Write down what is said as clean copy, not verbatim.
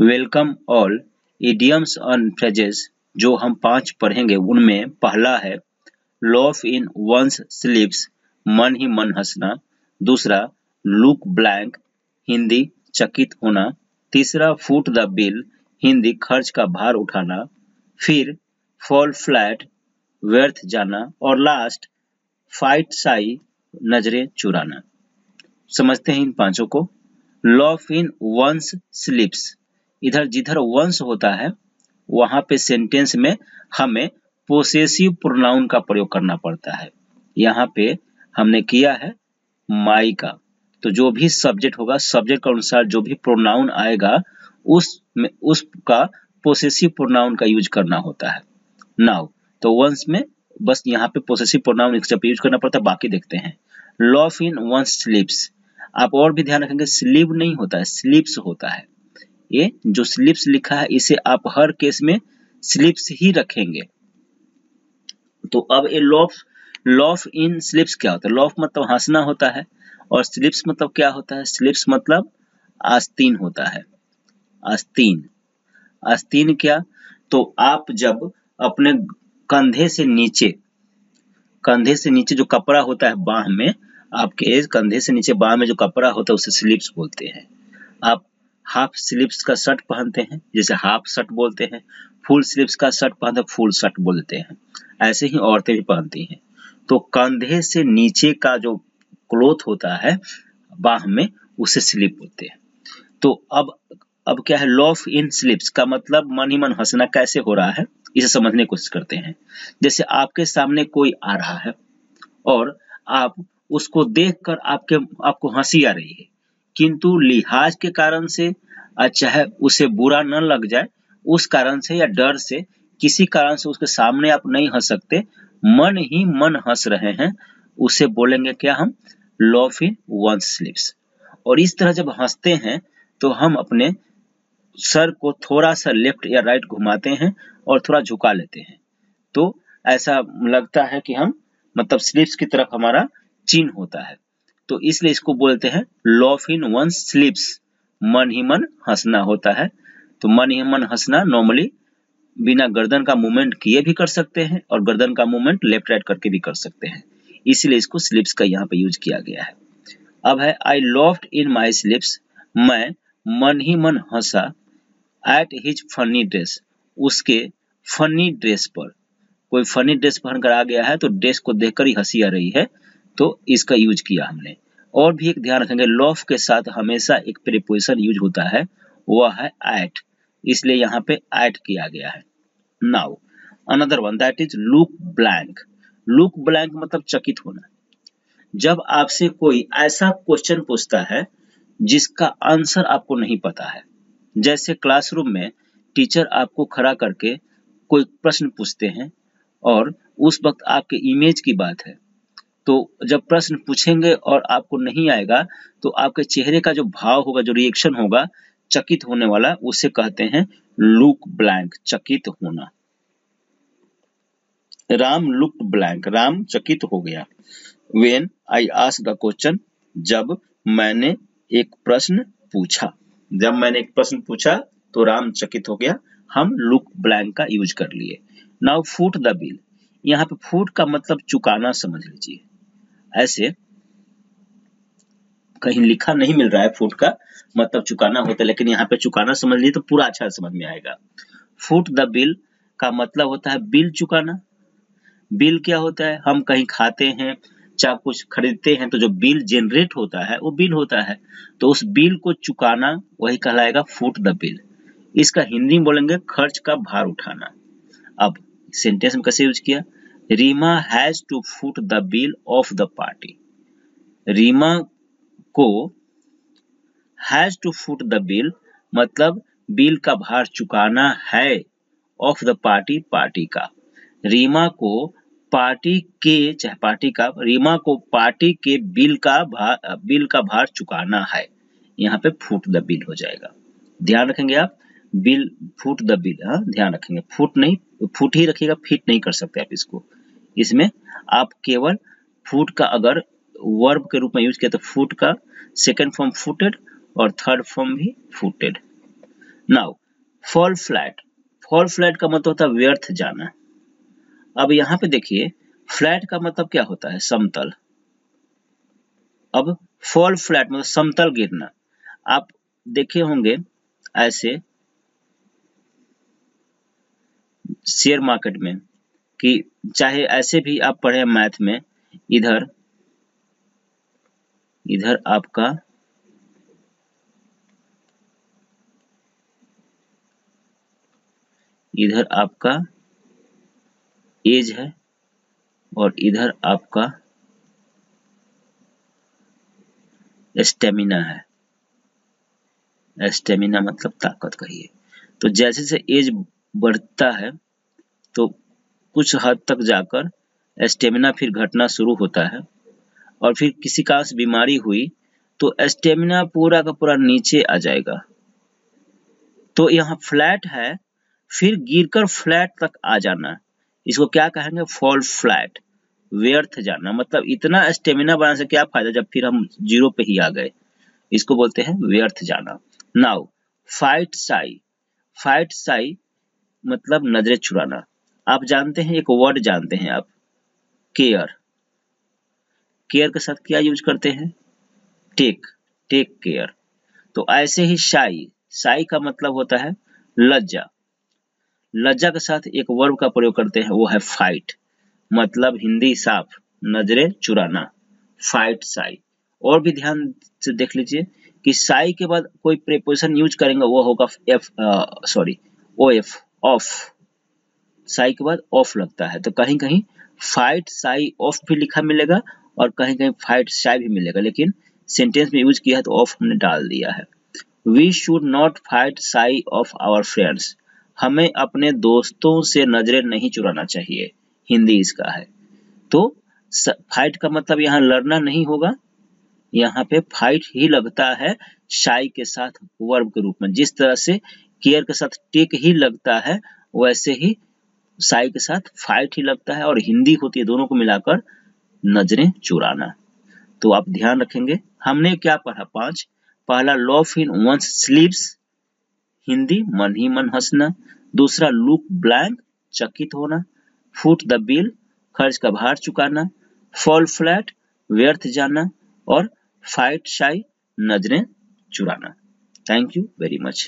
Welcome all. Idioms और phrases जो हम 5 पढ़ेंगे उनमें पहला है लॉफ इन वंस स्लीप्स, मन ही मन हंसना। दूसरा लुक ब्लैंक, हिंदी चकित होना। तीसरा फूट द बिल, हिंदी खर्च का भार उठाना। फिर फॉल फ्लैट, व्यर्थ जाना। और लास्ट फाइट साई, नजरें चुराना। समझते हैं इन 5 को। लॉफ इन वंस स्लीप्स, इधर जिधर वंस होता है वहां पे सेंटेंस में हमें पोसेसिव प्रोनाउन का प्रयोग करना पड़ता है। यहाँ पे हमने किया है माई का, तो जो भी सब्जेक्ट होगा, सब्जेक्ट के अनुसार जो भी प्रोनाउन आएगा उसमें उसका पोसेसिव प्रोनाउन का यूज करना होता है। नाउ तो वंस में बस यहाँ पे पोसेसिव प्रोनाउन एक्स्ट्रा यूज करना पड़ता है, बाकी देखते हैं। लॉफ इन वंस स्लीप्स, आप और भी ध्यान रखेंगे स्लीप नहीं होता है, स्लीप्स होता है। ये जो स्लीप्स लिखा है इसे आप हर केस में स्लीप्स ही रखेंगे। तो अब ये लॉफ इन स्लीप्स क्या होता है? लॉफ मतलब हंसना होता है और स्लीप्स मतलब क्या होता है? स्लीप्स मतलब आस्तीन होता है। आस्तीन, आस्तीन क्या? तो आप जब अपने कंधे से नीचे जो कपड़ा होता है बाह में, आपके कंधे से नीचे बाह में जो कपड़ा होता है उसे स्लीप्स बोलते हैं। आप हाफ स्लीव्स का शर्ट पहनते हैं जैसे हाफ शर्ट बोलते हैं, फुल स्लीव्स का शर्ट पहनते हैं फुल शर्ट बोलते हैं, ऐसे ही औरतें भी पहनती हैं। तो कंधे से नीचे का जो क्लोथ होता है बाह में उसे स्लीव बोलते हैं। तो अब क्या है लॉफ इन स्लीव्स का मतलब मन ही मन हंसना कैसे हो रहा है इसे समझने की कोशिश करते हैं। जैसे आपके सामने कोई आ रहा है और आप उसको देख कर आपको हंसी आ रही है, किंतु लिहाज के कारण से, चाहे उसे बुरा न लग जाए उस कारण से या डर से, किसी कारण से उसके सामने आप नहीं हंस सकते, मन ही मन हंस रहे हैं, उसे बोलेंगे क्या हम? Laugh in one's sleeves. और इस तरह जब हंसते हैं तो हम अपने सर को थोड़ा सा लेफ्ट या राइट घुमाते हैं और थोड़ा झुका लेते हैं, तो ऐसा लगता है कि हम मतलब स्लीप्स की तरफ हमारा चिन्ह होता है, तो इसलिए इसको बोलते हैं लॉफ इन वंस स्लीप्स, मन ही मन हंसना होता है। तो मन ही मन हंसना नॉर्मली बिना गर्दन का मूवमेंट किए भी कर सकते हैं और गर्दन का मूवमेंट लेफ्ट राइट करके भी कर सकते हैं, इसलिए इसको स्लीप्स का यहाँ पे यूज किया गया है। अब है आई लॉफ्ड इन माई स्लीप्स, मैं मन ही मन हंसा। एट हिज फनी ड्रेस, उसके फनी ड्रेस पर, कोई फनी ड्रेस पहनकर आ गया है तो ड्रेस को देखकर ही हंसी आ रही है, तो इसका यूज किया हमने। और भी एक ध्यान रखेंगे, लॉफ के साथ हमेशा एक प्रीपोजिशन यूज होता है, वह है एट, इसलिए यहाँ पे एट किया गया है। Now another one that is look blank. Look blank मतलब चकित होना। जब आपसे कोई ऐसा क्वेश्चन पूछता है जिसका आंसर आपको नहीं पता है, जैसे क्लासरूम में टीचर आपको खड़ा करके कोई प्रश्न पूछते हैं और उस वक्त आपके इमेज की बात है, तो जब प्रश्न पूछेंगे और आपको नहीं आएगा तो आपके चेहरे का जो भाव होगा, जो रिएक्शन होगा चकित होने वाला, उसे कहते हैं लुक ब्लैंक, चकित होना। राम लुक्ड ब्लैंक, राम चकित हो गया। When I asked a question, जब मैंने एक प्रश्न पूछा, जब मैंने एक प्रश्न पूछा तो राम चकित हो गया, हम लुक ब्लैंक का यूज कर लिए। नाउ फूट द बिल, यहाँ पे फूट का मतलब चुकाना समझ लीजिए। ऐसे कहीं लिखा नहीं मिल रहा है फुट का मतलब चुकाना होता है, लेकिन यहाँ पे चुकाना समझ लीजिए तो पूरा अच्छा समझ में आएगा। फुट द बिल का मतलब होता है बिल चुकाना। बिल क्या होता है? हम कहीं खाते हैं चाहे कुछ खरीदते हैं तो जो बिल जनरेट होता है वो बिल होता है, तो उस बिल को चुकाना वही कहलाएगा फुट द बिल। इसका हिंदी में बोलेंगे खर्च का भार उठाना। अब सेंटेंस में कैसे यूज किया? Reema has to foot the bill of the party. Reema को has to foot the bill मतलब बिल का भार चुकाना है, ऑफ द पार्टी पार्टी का। रीमा को पार्टी के, चाहे पार्टी का, रीमा को पार्टी के बिल का भार चुकाना है, यहाँ पे फुट द बिल हो जाएगा। ध्यान रखेंगे आप, बिल फुट द बिल, हाँ ध्यान रखेंगे, फुट नहीं, फुट ही रखिएगा, फिट नहीं कर सकते आप इसको। इसमें आप केवल फुट का अगर वर्ब के रूप में यूज किया तो फुट का सेकंड फॉर्म फुटेड और थर्ड फॉर्म भी फुटेड। नाउ फॉल फ्लैट का मतलब होता है व्यर्थ जाना। अब यहाँ पे देखिए फ्लैट का मतलब क्या होता है, समतल। अब फॉल फ्लैट मतलब समतल गिरना। आप देखे होंगे ऐसे शेयर मार्केट में कि चाहे ऐसे भी आप पढ़े मैथ में, इधर आपका एज है और इधर आपका स्टेमिना है। स्टेमिना मतलब ताकत कहिए। तो जैसे जैसे एज बढ़ता है तो कुछ हद तक जाकर स्टेमिना फिर घटना शुरू होता है और फिर किसी का बीमारी हुई तो स्टेमिना पूरा का पूरा नीचे आ जाएगा। तो यहाँ फ्लैट है, फिर गिरकर फ्लैट तक आ जाना, इसको क्या कहेंगे, फॉल फ्लैट, व्यर्थ जाना। मतलब इतना स्टेमिना बनाने से क्या फायदा जब फिर हम जीरो पे ही आ गए, इसको बोलते हैं व्यर्थ जाना। नाउ फाइट साई मतलब नजरें चुराना। आप जानते हैं एक वर्ड जानते हैं आप, केयर के साथ क्या यूज करते हैं, टेक केयर। तो ऐसे ही साई का मतलब होता है लज्जा के साथ एक वर्ब का प्रयोग करते हैं, वो है फाइट। मतलब हिंदी साफ, नजरें चुराना, फाइट साई। और भी ध्यान से देख लीजिए कि साई के बाद कोई प्रीपोजिशन यूज करेंगे, वो होगा ओएफ, ऑफ। साई के बाद ऑफ लगता है, तो कहीं कहीं फाइट साई ऑफ भी लिखा मिलेगा और कहीं कहीं फाइट साई भी मिलेगा, लेकिन सेंटेंस में यूज किया है तो ऑफ हमने डाल दिया है। We should not fight shy of our friends, हमें अपने दोस्तों से नजरें नहीं चुराना चाहिए, हिंदी इसका है। तो फाइट का मतलब यहाँ लड़ना नहीं होगा, यहाँ पे फाइट ही लगता है शाई के साथ वर्ब के रूप में। जिस तरह से केयर के साथ टेक ही लगता है, वैसे ही शाई के साथ फाइट ही लगता है और हिंदी होती है, दोनों को मिलाकर नजरें चुराना। तो आप ध्यान रखेंगे। हमने क्या पढ़ा, 5, पहला laugh in one's sleeves, Hindi मन ही मन हंसना। दूसरा लुक ब्लैंक, चकित होना। फूट द बिल, खर्च का भार चुकाना। फॉल फ्लैट, व्यर्थ जाना। और फाइट शाई, नजरें चुराना। Thank you very much.